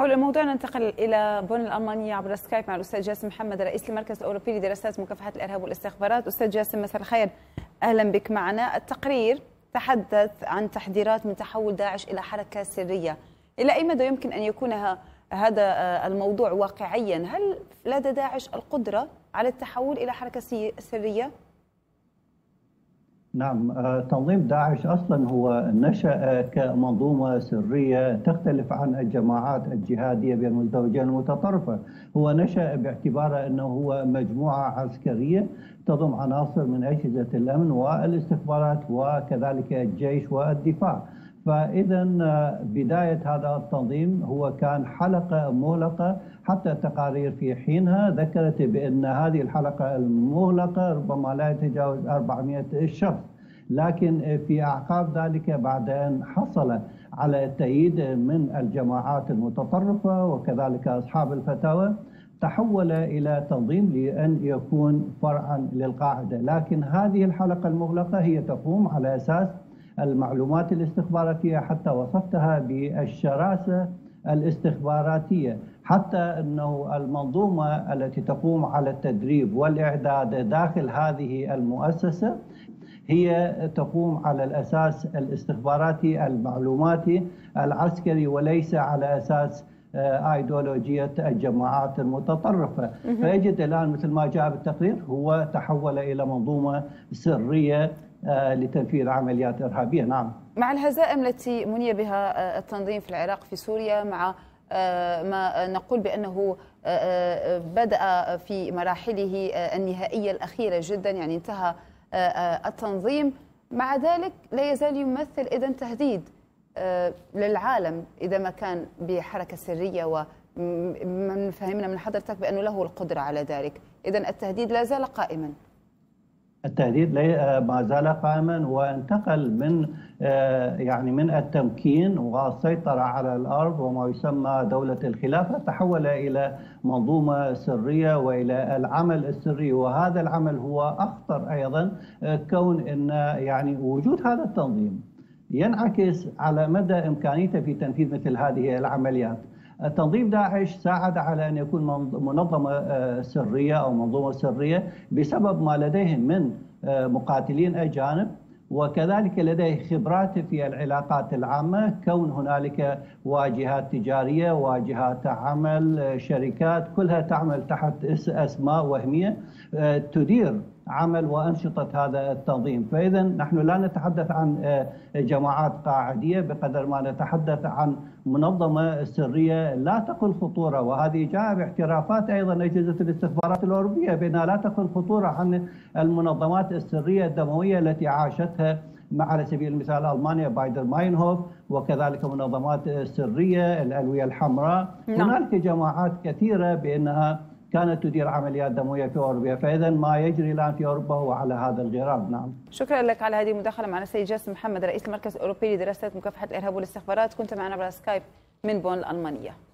حول الموضوع ننتقل إلى بون الألمانية عبر سكايب مع الأستاذ جاسم محمد رئيس المركز الأوروبي لدراسات مكافحة الإرهاب والإستخبارات. أستاذ جاسم مساء الخير، أهلا بك معنا. التقرير تحدث عن تحذيرات من تحول داعش إلى حركة سرية، إلى أي مدى يمكن أن يكون هذا الموضوع واقعيا؟ هل لدى داعش القدرة على التحول إلى حركة سرية؟ نعم، تنظيم داعش أصلا هو نشأ كمنظومة سرية تختلف عن الجماعات الجهادية بين الزوجين المتطرفة. هو نشأ باعتباره أنه هو مجموعة عسكرية تضم عناصر من أجهزة الأمن والاستخبارات وكذلك الجيش والدفاع. فإذا بداية هذا التنظيم هو كان حلقة مغلقة، حتى التقارير في حينها ذكرت بأن هذه الحلقة المغلقة ربما لا يتجاوز 400 شخص، لكن في أعقاب ذلك بعد أن حصل على التأييد من الجماعات المتطرفة وكذلك أصحاب الفتاوى تحول إلى تنظيم لأن يكون فرعا للقاعدة. لكن هذه الحلقة المغلقة هي تقوم على أساس المعلومات الاستخباراتية، حتى وصفتها بالشراسة الاستخباراتية، حتى أنه المنظومة التي تقوم على التدريب والإعداد داخل هذه المؤسسة هي تقوم على الأساس الاستخباراتي المعلوماتي العسكري وليس على أساس ايديولوجية الجماعات المتطرفة. فيجد الآن مثل ما جاء بالتقرير هو تحول إلى منظومة سرية لتنفيذ عمليات إرهابية. نعم، مع الهزائم التي مني بها التنظيم في العراق في سوريا، مع ما نقول بأنه بدأ في مراحله النهائية الأخيرة جدا، يعني انتهى التنظيم، مع ذلك لا يزال يمثل إذن تهديد للعالم إذا ما كان بحركة سرية، ومن فهمنا من حضرتك بأنه له القدرة على ذلك. إذن التهديد لا زال قائما، التهديد ما زال قائما، وانتقل من من التمكين والسيطرة على الأرض وما يسمى دولة الخلافة، تحول إلى منظومة سرية وإلى العمل السري. وهذا العمل هو أخطر أيضا، كون أن وجود هذا التنظيم ينعكس على مدى إمكانيته في تنفيذ مثل هذه العمليات. تنظيم داعش ساعد على أن يكون منظمة سرية أو منظومة سرية بسبب ما لديهم من مقاتلين أجانب، وكذلك لديه خبرات في العلاقات العامة، كون هنالك واجهات تجارية، واجهات عمل، شركات كلها تعمل تحت أسماء وهمية تدير عمل وأنشطة هذا التنظيم. فإذا نحن لا نتحدث عن جماعات قاعدية بقدر ما نتحدث عن منظمة سرية لا تقل خطورة، وهذه جاء باعترافات أيضا أجهزة الاستخبارات الأوروبية بأنها لا تقل خطورة عن المنظمات السرية الدموية التي عاشتها على سبيل المثال ألمانيا بايدر ماينهوف، وكذلك منظمات سرية الألوية الحمراء. هناك جماعات كثيرة بأنها كانت تدير عمليات دموية في أوروبا، فإذا ما يجري الآن في أوروبا هو على هذا الغرار. نعم، شكرا لك على هذه المداخلة معنا السيد جاسم محمد رئيس المركز الأوروبي لدراسات مكافحة الإرهاب والاستخبارات، كنت معنا عبر سكايب من بون الألمانية.